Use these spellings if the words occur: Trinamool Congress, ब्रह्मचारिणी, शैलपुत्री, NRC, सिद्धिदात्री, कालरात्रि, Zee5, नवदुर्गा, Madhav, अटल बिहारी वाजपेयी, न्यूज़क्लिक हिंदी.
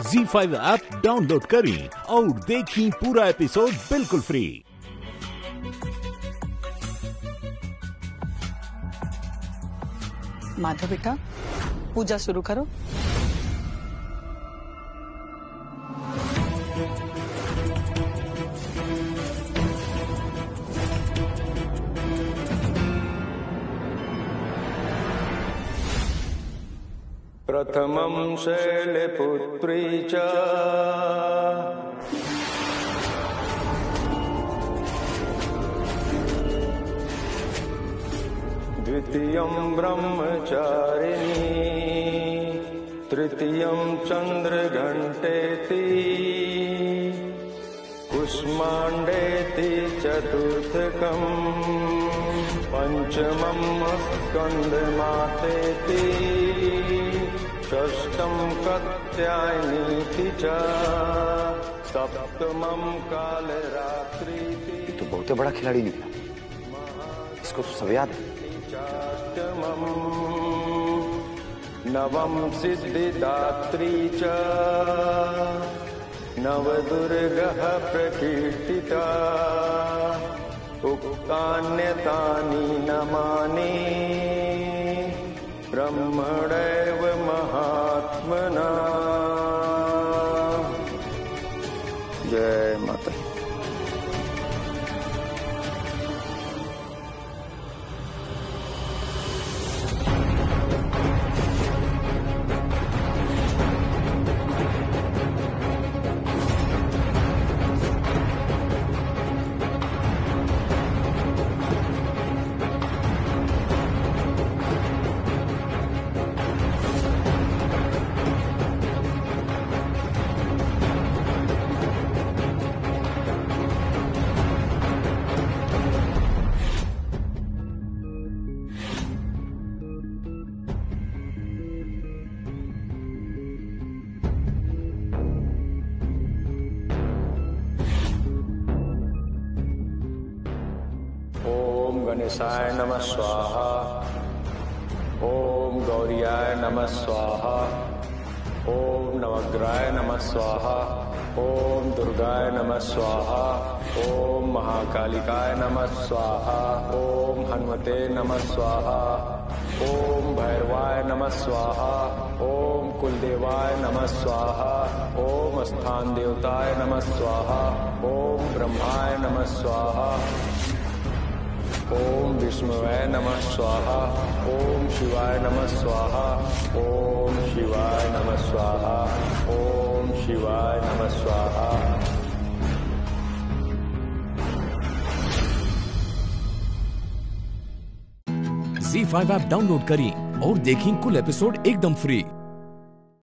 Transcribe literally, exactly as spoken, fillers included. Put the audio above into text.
ज़ी five app download करें और देखें पूरा एपिसोड बिल्कुल फ्री। माधव बेटा, पूजा शुरू करो। प्रथमं शैलपुत्री च द्वितीयं ब्रह्मचारिणी तृतीयं चंद्रघंटेति कुष्मांडेति चतुर्थकं पंचमं स्कंदमातेति षष्ठं कात्यायनीति च सप्तमं कालरात्रीति। ये तो बहुत बड़ा खिलाड़ी निकला, इसको तो सब याद है। अष्टमं नवम सिद्धिदात्री च नवदुर्गः प्रकीर्तिता उक्तान्यतानि नमानि ब्रह्मणैव महात्मना। जय माता। गणेशाय नमः स्वाहा। ओम गौरियाय नमः स्वाहा। ओम नवग्राय नमः स्वाहा। ओम दुर्गाय नमः स्वाहा। ओम महाकालिकाय नमः स्वाहा। ओम हनुमते नमः स्वाहा। ओम भैरवाय नमः स्वाहा। ओम कुलदेवाय नमः स्वाहा। ओम स्थान देवताय नमः स्वाहा। ओम ब्रह्माय नमः स्वाहा। ओम विष्णुवाय नमः स्वाहा। ओम शिवाय नमः स्वाहा। ओम शिवाय नमः स्वाहा। ओम शिवाय नमः स्वाहा। ज़ी फाइव ऐप डाउनलोड करें और देखें कुल एपिसोड एकदम फ्री।